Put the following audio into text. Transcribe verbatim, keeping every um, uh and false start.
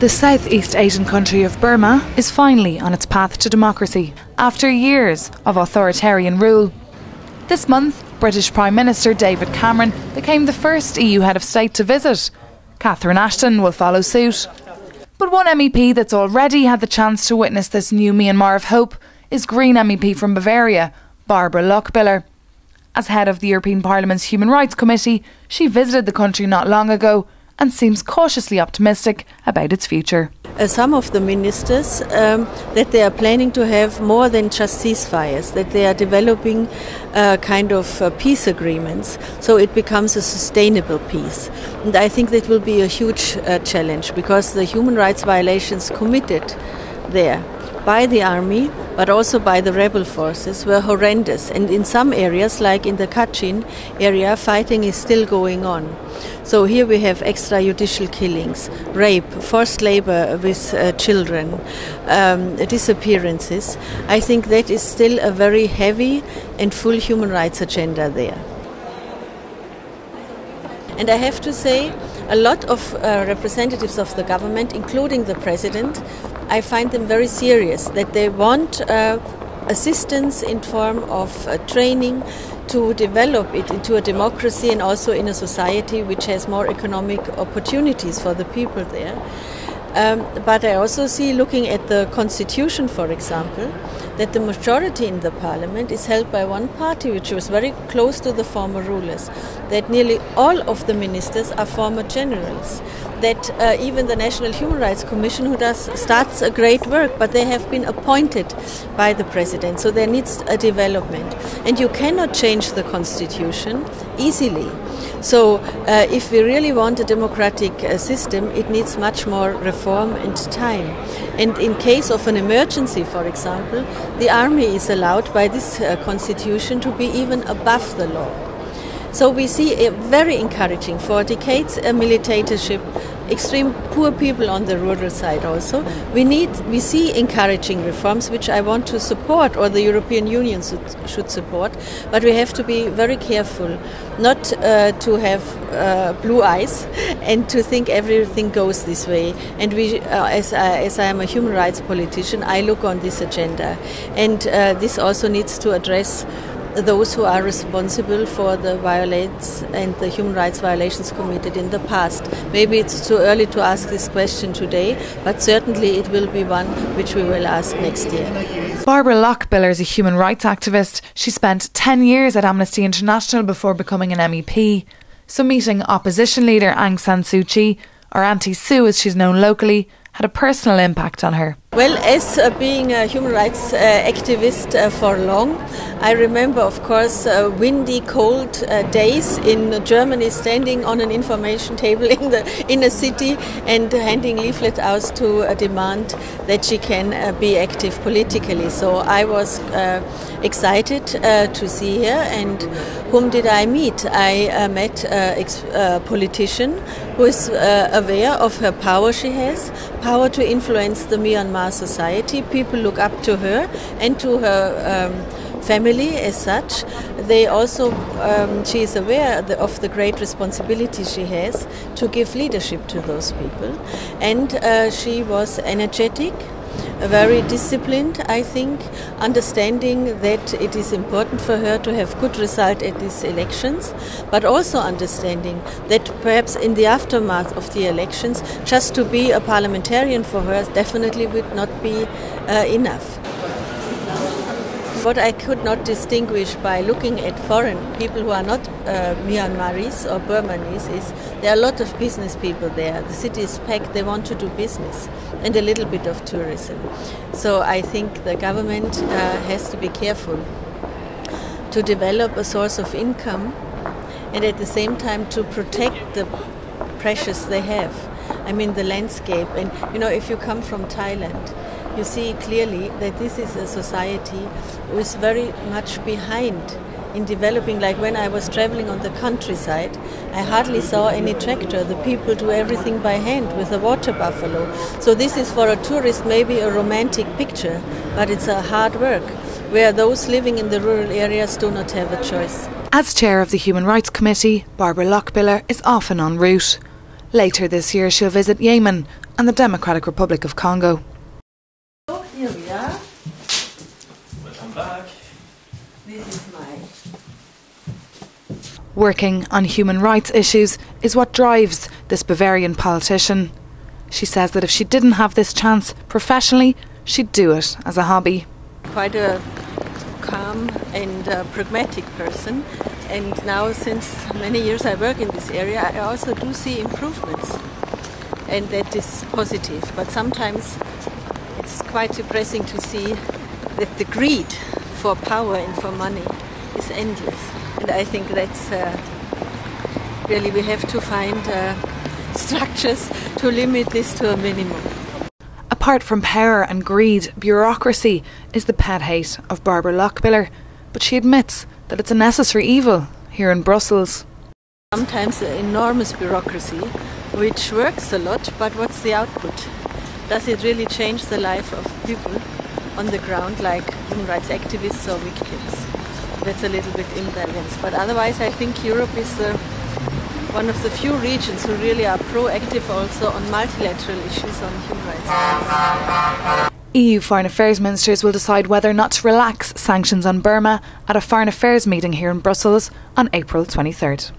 The Southeast Asian country of Burma is finally on its path to democracy after years of authoritarian rule. This month, British Prime Minister David Cameron became the first E U head of state to visit. Catherine Ashton will follow suit. But one M E P that's already had the chance to witness this new Myanmar of hope is Green M E P from Bavaria, Barbara Lochbihler. As head of the European Parliament's Human Rights Committee, she visited the country not long ago and seems cautiously optimistic about its future. Uh, some of the ministers, um, that they are planning to have more than just ceasefires, that they are developing uh, kind of uh, peace agreements, so it becomes a sustainable peace. And I think that will be a huge uh, challenge, because the human rights violations committed there by the army, but also by the rebel forces, were horrendous. And in some areas, like in the Kachin area, fighting is still going on. So here we have extrajudicial killings, rape, forced labor with uh, children, um, disappearances. I think that is still a very heavy and full human rights agenda there. And I have to say, a lot of uh, representatives of the government, including the president, I find them very serious, that they want uh, assistance in form of uh, training to develop it into a democracy, and also in a society which has more economic opportunities for the people there. Um, but I also see, looking at the constitution, for example, that the majority in the parliament is held by one party, which was very close to the former rulers, that nearly all of the ministers are former generals, that uh, even the National Human Rights Commission, who does starts a great work, but they have been appointed by the president, so there needs a development. And you cannot change the constitution easily. So uh, if we really want a democratic uh, system, it needs much more reform and time. And in case of an emergency, for example, the army is allowed by this uh, constitution to be even above the law. So we see a very encouraging, for decades, a militatorship, extreme poor people on the rural side also. We need, we see encouraging reforms, which I want to support, or the European Union should support, but we have to be very careful not uh, to have uh, blue eyes and to think everything goes this way. And we, uh, as, I, as I am a human rights politician, I look on this agenda. And uh, this also needs to address those who are responsible for the violence and the human rights violations committed in the past. Maybe it's too early to ask this question today, but certainly it will be one which we will ask next year. Barbara Lochbihler is a human rights activist. She spent ten years at Amnesty International before becoming an M E P. So meeting opposition leader Aung San Suu Kyi, or Auntie Sue as she's known locally, had a personal impact on her. Well, as uh, being a human rights uh, activist uh, for long, I remember, of course, uh, windy, cold uh, days in Germany, standing on an information table in the inner city and handing leaflets out to uh, demand that she can uh, be active politically. So I was uh, excited uh, to see her. And whom did I meet? I uh, met a ex uh, politician who is uh, aware of her power she has, power to influence the Myanmar society. People look up to her and to her um, family as such. They also, um, she is aware of the great responsibility she has to give leadership to those people. And uh, she was energetic, very disciplined, I think, understanding that it is important for her to have good result at these elections, but also understanding that perhaps in the aftermath of the elections, just to be a parliamentarian for her definitely would not be uh, enough. What I could not distinguish by looking at foreign people who are not uh, Myanmaris or Burmanese is there are a lot of business people there. The city is packed, they want to do business and a little bit of tourism. So I think the government uh, has to be careful to develop a source of income and at the same time to protect the precious they have. I mean the landscape. And you know, if you come from Thailand, you see clearly that this is a society who is very much behind in developing. Like when I was traveling on the countryside, I hardly saw any tractor. The people do everything by hand with a water buffalo. So this is for a tourist maybe a romantic picture, but it's a hard work where those living in the rural areas do not have a choice. As chair of the Human Rights Committee, Barbara Lochbihler is often en route. Later this year she'll visit Yemen and the Democratic Republic of Congo. Oh, here we are. Welcome back. This is my... Working on human rights issues is what drives this Bavarian politician. She says that if she didn't have this chance professionally, she'd do it as a hobby. Quite a calm and uh, pragmatic person, and now since many years I work in this area, I also do see improvements, and that is positive. But sometimes it's quite depressing to see that the greed for power and for money is endless. And I think that's uh, really, we have to find uh, structures to limit this to a minimum. Apart from power and greed, bureaucracy is the pet hate of Barbara Lochbihler, but she admits that it's a necessary evil here in Brussels. Sometimes an enormous bureaucracy which works a lot, but what's the output? Does it really change the life of people on the ground, like human rights activists or victims? That's a little bit imbalanced, but otherwise I think Europe is the one of the few regions who really are proactive also on multilateral issues on human rights. E U Foreign Affairs Ministers will decide whether or not to relax sanctions on Burma at a Foreign Affairs meeting here in Brussels on April twenty-third.